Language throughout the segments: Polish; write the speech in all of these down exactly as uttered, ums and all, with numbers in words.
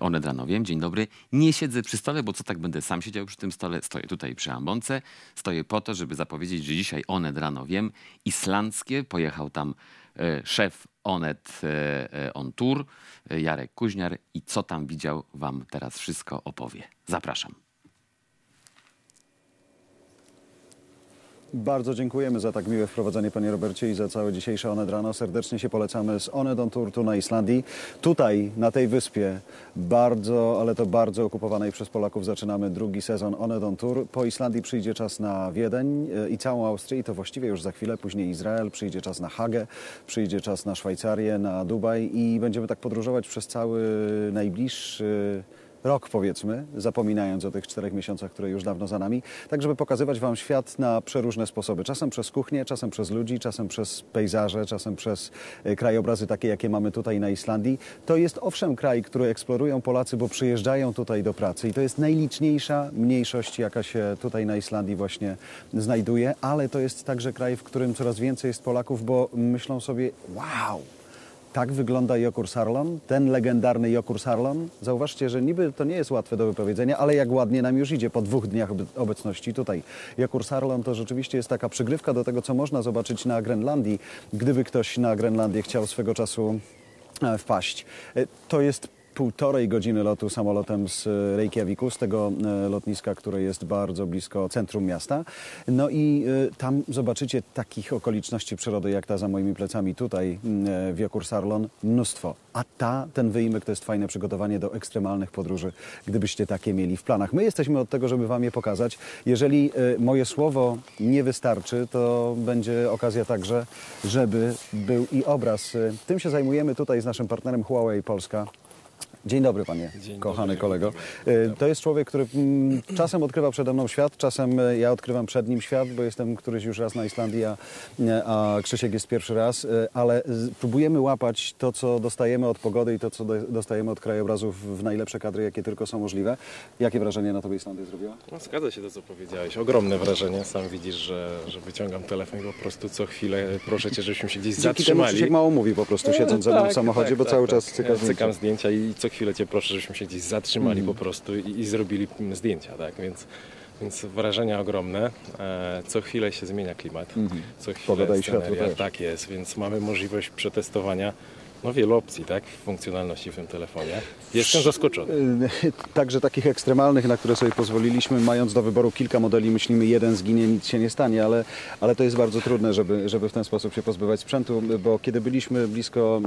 Onet Rano. Wiem, dzień dobry. Nie siedzę przy stole, bo co tak będę sam siedział przy tym stole? Stoję tutaj przy ambonce. Stoję po to, żeby zapowiedzieć, że dzisiaj Onet Rano wiem islandzkie. Pojechał tam e, szef Onet e, on Tour, e, Jarek Kuźniar. I co tam widział, wam teraz wszystko opowie. Zapraszam. Bardzo dziękujemy za tak miłe wprowadzenie, panie Robercie, i za całe dzisiejsze Onet Rano. Serdecznie się polecamy z Onet on Tour tu na Islandii. Tutaj, na tej wyspie, bardzo, ale to bardzo okupowanej przez Polaków, zaczynamy drugi sezon Onet on Tour. Po Islandii przyjdzie czas na Wiedeń i całą Austrię, i to właściwie już za chwilę. Później Izrael, przyjdzie czas na Hagę, przyjdzie czas na Szwajcarię, na Dubaj i będziemy tak podróżować przez cały najbliższy rok, powiedzmy, zapominając o tych czterech miesiącach, które już dawno za nami, tak żeby pokazywać wam świat na przeróżne sposoby. Czasem przez kuchnię, czasem przez ludzi, czasem przez pejzaże, czasem przez krajobrazy takie, jakie mamy tutaj na Islandii. To jest owszem kraj, który eksplorują Polacy, bo przyjeżdżają tutaj do pracy i to jest najliczniejsza mniejszość, jaka się tutaj na Islandii właśnie znajduje, ale to jest także kraj, w którym coraz więcej jest Polaków, bo myślą sobie, wow! Tak wygląda Jökulsárlón, ten legendarny Jökulsárlón. Zauważcie, że niby to nie jest łatwe do wypowiedzenia, ale jak ładnie nam już idzie po dwóch dniach obecności tutaj. Jökulsárlón to rzeczywiście jest taka przygrywka do tego, co można zobaczyć na Grenlandii, gdyby ktoś na Grenlandię chciał swego czasu wpaść. To jest półtorej godziny lotu samolotem z Reykjaviku, z tego lotniska, które jest bardzo blisko centrum miasta. No i tam zobaczycie takich okoliczności przyrody, jak ta za moimi plecami tutaj w Jökulsárlón, mnóstwo. A ta, ten wyimek to jest fajne przygotowanie do ekstremalnych podróży, gdybyście takie mieli w planach. My jesteśmy od tego, żeby wam je pokazać. Jeżeli moje słowo nie wystarczy, to będzie okazja także, żeby był i obraz. Tym się zajmujemy tutaj z naszym partnerem Huawei Polska. Dzień dobry, panie, Dzień kochany dobry, kolego. To jest człowiek, który czasem odkrywa przede mną świat, czasem ja odkrywam przed nim świat, bo jestem któryś już raz na Islandii, a, a Krzysiek jest pierwszy raz, ale próbujemy łapać to, co dostajemy od pogody i to, co dostajemy od krajobrazów w najlepsze kadry, jakie tylko są możliwe. Jakie wrażenie na tobie Islandia zrobiła? No, zgadza się to, co powiedziałeś. Ogromne wrażenie. Sam widzisz, że, że wyciągam telefon i po prostu co chwilę proszę cię, żebyśmy się gdzieś Dzięki zatrzymali. Temu Krzysiek mało mówi po prostu, siedząc ze mną tak, w samochodzie, tak, bo tak, cały tak. czas cykasz Cykam zdjęcia i co chwilę cię proszę, żebyśmy się gdzieś zatrzymali mm. po prostu i, i zrobili zdjęcia, tak? Więc, więc wrażenia ogromne. E, co chwilę się zmienia klimat. Mm. Co chwilę Pogoda i sceneria, tak jest, więc mamy możliwość przetestowania no wielu opcji, tak? Funkcjonalności w tym telefonie. Jestem zaskoczony. Także takich ekstremalnych, na które sobie pozwoliliśmy, mając do wyboru kilka modeli, myślimy, jeden zginie, nic się nie stanie, ale, ale to jest bardzo trudne, żeby, żeby w ten sposób się pozbywać sprzętu, bo kiedy byliśmy blisko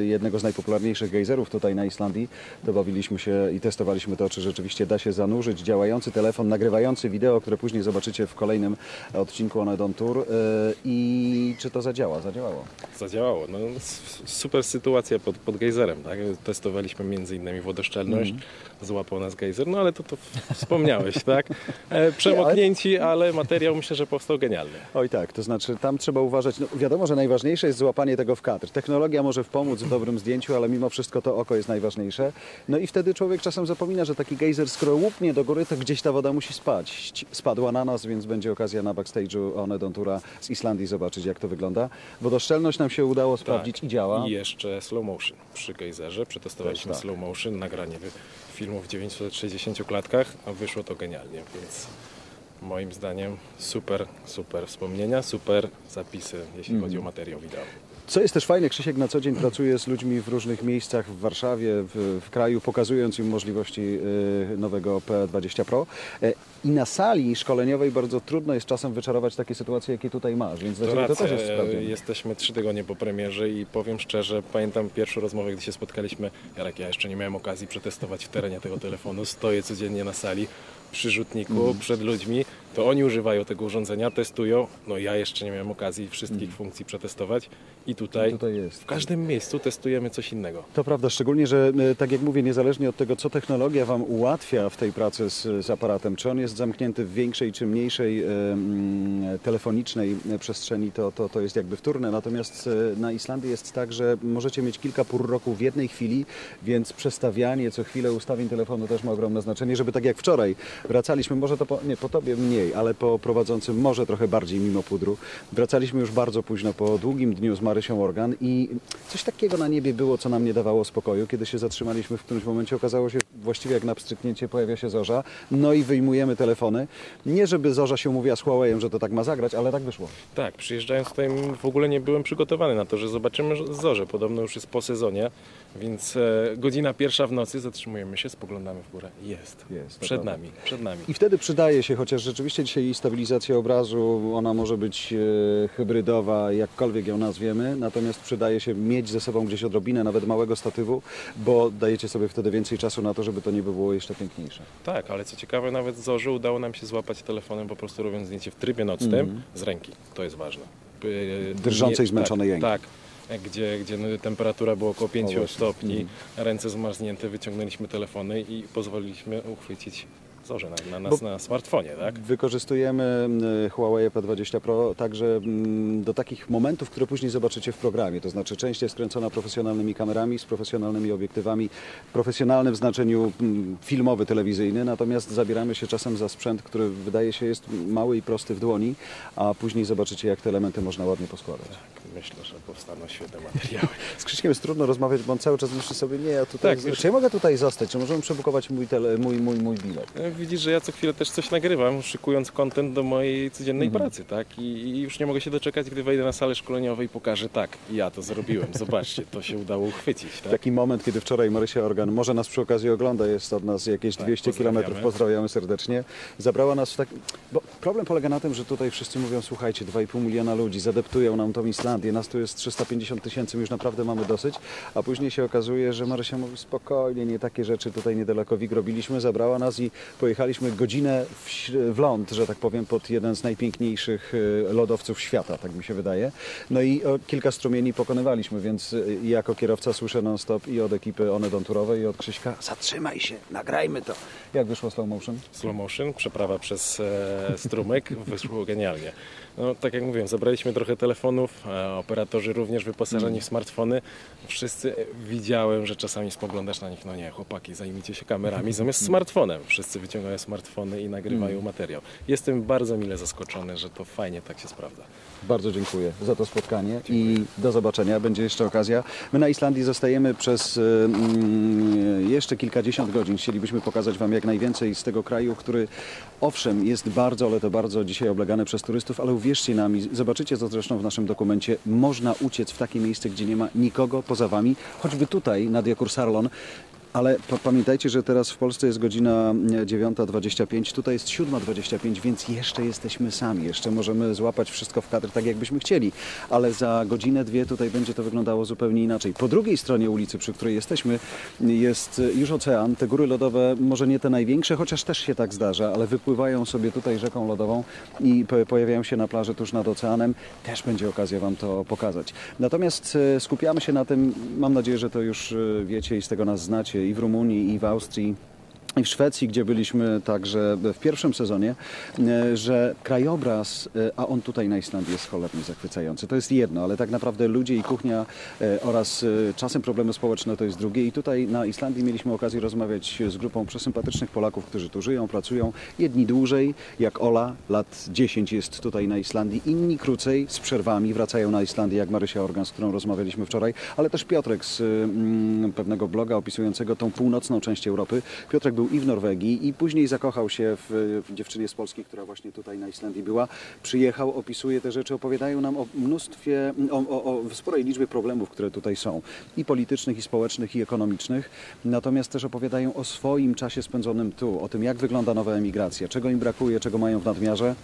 e, jednego z najpopularniejszych gejzerów tutaj na Islandii, to bawiliśmy się i testowaliśmy to, czy rzeczywiście da się zanurzyć działający telefon, nagrywający wideo, które później zobaczycie w kolejnym odcinku Onet on Tour. E, I czy to zadziała? Zadziałało. Zadziałało. No, super. Super sytuacja pod, pod gejzerem, tak? Testowaliśmy między innymi wodoszczelność, mm. złapał nas gejzer, no ale to, to wspomniałeś, tak? E, przemoknięci, ale materiał myślę, że powstał genialny. Oj tak, to znaczy tam trzeba uważać, no, wiadomo, że najważniejsze jest złapanie tego w kadr. Technologia może pomóc w dobrym zdjęciu, ale mimo wszystko to oko jest najważniejsze. No i wtedy człowiek czasem zapomina, że taki gejzer, skoro łupnie do góry, to gdzieś ta woda musi spaść. Spadła na nas, więc będzie okazja na backstage'u Onet on Toura z Islandii zobaczyć, jak to wygląda. Wodoszczelność nam się udało sprawdzić tak. i działa. I jeszcze slow motion przy gejzerze. Przetestowaliśmy tak. slow motion, nagranie filmu w dziewięćset sześćdziesięciu klatkach, a wyszło to genialnie, więc moim zdaniem super, super wspomnienia, super zapisy, jeśli mm. chodzi o materiał wideo. Co jest też fajne, Krzysiek na co dzień pracuje z ludźmi w różnych miejscach w Warszawie, w, w kraju, pokazując im możliwości y, nowego P dwadzieścia Pro. Y, I na sali szkoleniowej bardzo trudno jest czasem wyczarować takie sytuacje, jakie tutaj masz, więc to, dla to też jest sprawdziane. Jesteśmy trzy tygodnie po premierze i powiem szczerze, pamiętam pierwszą rozmowę, gdy się spotkaliśmy. Jarek, ja jeszcze nie miałem okazji przetestować w terenie tego telefonu, stoję codziennie na sali przy rzutniku, mm. przed ludźmi, to oni używają tego urządzenia, testują, no ja jeszcze nie miałem okazji wszystkich mm. funkcji przetestować i tutaj, I tutaj jest. w każdym miejscu testujemy coś innego. To prawda, szczególnie, że tak jak mówię, niezależnie od tego, co technologia wam ułatwia w tej pracy z, z aparatem, czy on jest zamknięty w większej czy mniejszej y, telefonicznej przestrzeni, to, to, to jest jakby wtórne, natomiast na Islandii jest tak, że możecie mieć kilka pór roku w jednej chwili, więc przestawianie co chwilę ustawień telefonu też ma ogromne znaczenie, żeby tak jak wczoraj wracaliśmy, może to po, nie, po tobie, mnie mniej, ale po prowadzącym może trochę bardziej mimo pudru. Wracaliśmy już bardzo późno po długim dniu z Marysią Organ i coś takiego na niebie było, co nam nie dawało spokoju. Kiedy się zatrzymaliśmy w którymś momencie, okazało się właściwie jak na pstryknięcie pojawia się Zorza, no i wyjmujemy telefony. Nie żeby Zorza się mówiła z Huawei'em, że to tak ma zagrać, ale tak wyszło. Tak, przyjeżdżając tutaj w ogóle nie byłem przygotowany na to, że zobaczymy Zorzę. Podobno już jest po sezonie, więc godzina pierwsza w nocy, zatrzymujemy się, spoglądamy w górę. Jest, jest przed nami, przed nami. I wtedy przydaje się, chociaż rzeczywiście dzisiaj stabilizacja obrazu, ona może być hybrydowa, jakkolwiek ją nazwiemy, natomiast przydaje się mieć ze sobą gdzieś odrobinę, nawet małego statywu, bo dajecie sobie wtedy więcej czasu na to, żeby to nie było jeszcze piękniejsze. Tak, ale co ciekawe, nawet z Zorzy udało nam się złapać telefonem, po prostu robiąc zdjęcie w trybie nocnym mm. z ręki, to jest ważne. Drżącej, zmęczonej ręki. Tak. Gdzie, gdzie no, temperatura była około pięć stopni, mm. ręce zmarznięte, wyciągnęliśmy telefony i pozwoliliśmy uchwycić Zorzę na, na nas, bo na smartfonie, tak? Wykorzystujemy Huawei P dwadzieścia Pro także do takich momentów, które później zobaczycie w programie. To znaczy część jest skręcona profesjonalnymi kamerami, z profesjonalnymi obiektywami, profesjonalnym w znaczeniu filmowy, telewizyjny, natomiast zabieramy się czasem za sprzęt, który wydaje się jest mały i prosty w dłoni, a później zobaczycie, jak te elementy można ładnie poskładać. Tak. Myślę, że powstaną świetne materiały. Z Krzyśkiem jest trudno rozmawiać, bo on cały czas myśli sobie, nie, ja tutaj... Tak, z... Czy ja mogę tutaj zostać? Czy możemy przebukować mój, tele... mój, mój, mój bilet? Widzisz, że ja co chwilę też coś nagrywam, szykując content do mojej codziennej mm-hmm. pracy, tak? I, I już nie mogę się doczekać, gdy wejdę na salę szkoleniową i pokażę, tak, ja to zrobiłem, zobaczcie, to się udało uchwycić. Tak? Taki moment, kiedy wczoraj Marysia Organ, może nas przy okazji ogląda, jest od nas jakieś tak, dwieście kilometrów, pozdrawiamy serdecznie, zabrała nas w tak... Bo problem polega na tym, że tutaj wszyscy mówią, słuchajcie, dwa i pół miliona ludzi, zadeptują nam tą Islandię, nas tu jest trzysta pięćdziesiąt tysięcy, już naprawdę mamy dosyć, a później się okazuje, że Marysia mówi spokojnie, nie takie rzeczy tutaj niedaleko Wig robiliśmy, zabrała nas i pojechaliśmy godzinę w, w ląd, że tak powiem, pod jeden z najpiękniejszych lodowców świata, tak mi się wydaje. No i o, kilka strumieni pokonywaliśmy, więc jako kierowca słyszę non-stop i od ekipy Onet on Tourowej i od Krzyśka, zatrzymaj się, nagrajmy to. Jak wyszło slow motion? Slow motion, przeprawa przez e, strumyk, wyszło genialnie. No, tak jak mówiłem, zabraliśmy trochę telefonów, operatorzy również wyposażeni w smartfony. Wszyscy widziałem, że czasami spoglądasz na nich, no nie, chłopaki, zajmijcie się kamerami zamiast smartfonem. Wszyscy wyciągają smartfony i nagrywają materiał. Jestem bardzo mile zaskoczony, że to fajnie tak się sprawdza. Bardzo dziękuję za to spotkanie. Dziękuję. I do zobaczenia. Będzie jeszcze okazja. My na Islandii zostajemy przez mm, jeszcze kilkadziesiąt godzin. Chcielibyśmy pokazać Wam jak najwięcej z tego kraju, który owszem jest bardzo, ale to bardzo dzisiaj oblegany przez turystów, ale uwierzcie nami, zobaczycie to zresztą w naszym dokumencie, można uciec w takie miejsce, gdzie nie ma nikogo poza Wami, choćby tutaj nad Jökulsárlón. Ale pamiętajcie, że teraz w Polsce jest godzina dziewiąta dwadzieścia pięć, tutaj jest siódma dwadzieścia pięć, więc jeszcze jesteśmy sami, jeszcze możemy złapać wszystko w kadr tak, jakbyśmy chcieli, ale za godzinę, dwie tutaj będzie to wyglądało zupełnie inaczej. Po drugiej stronie ulicy, przy której jesteśmy, jest już ocean, te góry lodowe, może nie te największe, chociaż też się tak zdarza, ale wypływają sobie tutaj rzeką lodową i pojawiają się na plaży tuż nad oceanem, też będzie okazja Wam to pokazać. Natomiast skupiamy się na tym, mam nadzieję, że to już wiecie i z tego nas znacie, i w Rumunii, i w Austrii, i w Szwecji, gdzie byliśmy także w pierwszym sezonie, że krajobraz, a on tutaj na Islandii jest cholernie zachwycający. To jest jedno, ale tak naprawdę ludzie i kuchnia oraz czasem problemy społeczne to jest drugie. I tutaj na Islandii mieliśmy okazję rozmawiać z grupą przesympatycznych Polaków, którzy tu żyją, pracują. Jedni dłużej, jak Ola, lat dziesięć jest tutaj na Islandii, inni krócej, z przerwami, wracają na Islandię, jak Marysia Organ, z którą rozmawialiśmy wczoraj, ale też Piotrek z mm, pewnego bloga opisującego tą północną część Europy. Piotrek był i w Norwegii i później zakochał się w, w dziewczynie z Polski, która właśnie tutaj na Islandii była. Przyjechał, opisuje te rzeczy, opowiadają nam o mnóstwie, o, o, o sporej liczbie problemów, które tutaj są. I politycznych, i społecznych, i ekonomicznych. Natomiast też opowiadają o swoim czasie spędzonym tu, o tym jak wygląda nowa emigracja, czego im brakuje, czego mają w nadmiarze.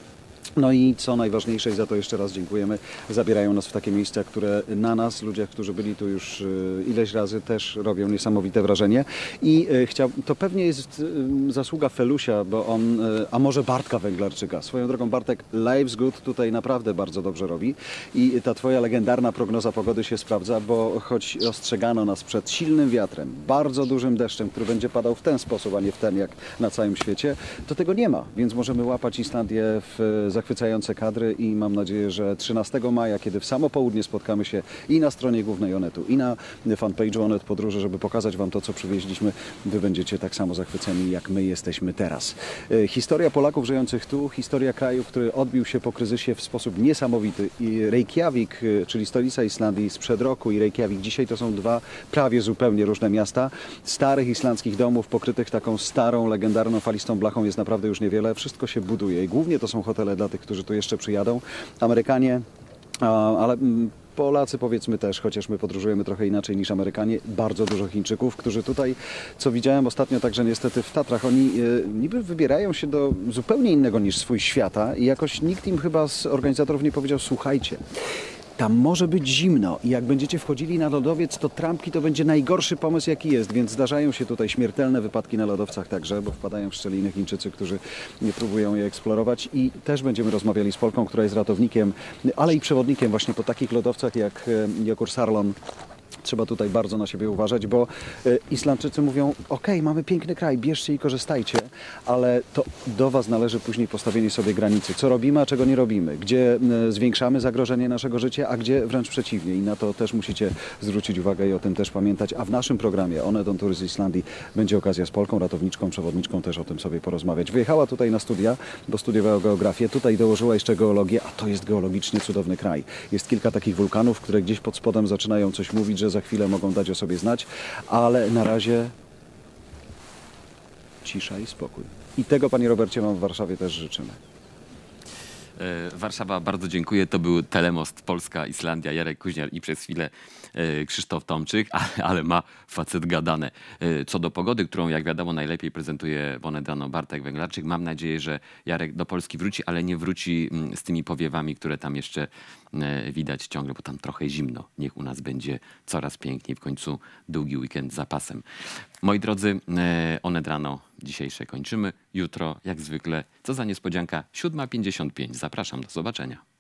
No i co najważniejsze, i za to jeszcze raz dziękujemy, zabierają nas w takie miejsca, które na nas, ludziach, którzy byli tu już ileś razy, też robią niesamowite wrażenie. I chciał, to pewnie jest zasługa Felusia, bo on, a może Bartka Węglarczyka. Swoją drogą Bartek, Life's Good tutaj naprawdę bardzo dobrze robi. I ta Twoja legendarna prognoza pogody się sprawdza, bo choć ostrzegano nas przed silnym wiatrem, bardzo dużym deszczem, który będzie padał w ten sposób, a nie w ten jak na całym świecie, to tego nie ma, więc możemy łapać Islandię w zachwyceniu zachwycające kadry i mam nadzieję, że trzynastego maja, kiedy w samo południe spotkamy się i na stronie głównej Onetu, i na fanpage'u Onet Podróże, żeby pokazać Wam to, co przywieźliśmy, Wy będziecie tak samo zachwyceni, jak my jesteśmy teraz. Historia Polaków żyjących tu, historia kraju, który odbił się po kryzysie w sposób niesamowity. I Reykjavik, czyli stolica Islandii sprzed roku, i Reykjavik dzisiaj to są dwa prawie zupełnie różne miasta. Starych islandzkich domów pokrytych taką starą, legendarną, falistą blachą jest naprawdę już niewiele. Wszystko się buduje i głównie to są hotele dla tych, którzy tu jeszcze przyjadą. Amerykanie, ale... Polacy powiedzmy też, chociaż my podróżujemy trochę inaczej niż Amerykanie, bardzo dużo Chińczyków, którzy tutaj, co widziałem ostatnio także niestety w Tatrach, oni e, niby wybierają się do zupełnie innego niż swój świata i jakoś nikt im chyba z organizatorów nie powiedział, słuchajcie, tam może być zimno i jak będziecie wchodzili na lodowiec, to trampki to będzie najgorszy pomysł, jaki jest, więc zdarzają się tutaj śmiertelne wypadki na lodowcach także, bo wpadają w szczeliny Chińczycy, którzy nie próbują je eksplorować. I też będziemy rozmawiali z Polką, która jest ratownikiem, ale i przewodnikiem właśnie po takich lodowcach jak Jökulsárlón. Trzeba tutaj bardzo na siebie uważać, bo Islandczycy mówią, ok, mamy piękny kraj, bierzcie i korzystajcie, ale to do Was należy później postawienie sobie granicy. Co robimy, a czego nie robimy? Gdzie zwiększamy zagrożenie naszego życia, a gdzie wręcz przeciwnie. I na to też musicie zwrócić uwagę i o tym też pamiętać. A w naszym programie Onet on Tour z Islandii będzie okazja z Polką, ratowniczką, przewodniczką też o tym sobie porozmawiać. Wyjechała tutaj na studia, bo studiowała geografię. Tutaj dołożyła jeszcze geologię, a to jest geologicznie cudowny kraj. Jest kilka takich wulkanów, które gdzieś pod spodem zaczynają coś mówić, że za chwilę mogą dać o sobie znać, ale na razie cisza i spokój. I tego, Panie Robercie, Wam w Warszawie też życzymy. Warszawa, bardzo dziękuję. To był Telemost Polska, Islandia, Jarek Kuźniar i przez chwilę Krzysztof Tomczyk, ale ma facet gadane. Co do pogody, którą jak wiadomo najlepiej prezentuje w Onet Rano Bartek Węglarczyk, mam nadzieję, że Jarek do Polski wróci, ale nie wróci z tymi powiewami, które tam jeszcze widać ciągle, bo tam trochę zimno. Niech u nas będzie coraz piękniej. W końcu długi weekend za pasem. Moi drodzy, Onet Rano dzisiejsze kończymy. Jutro, jak zwykle, co za niespodzianka, siódma pięćdziesiąt pięć. Zapraszam, do zobaczenia.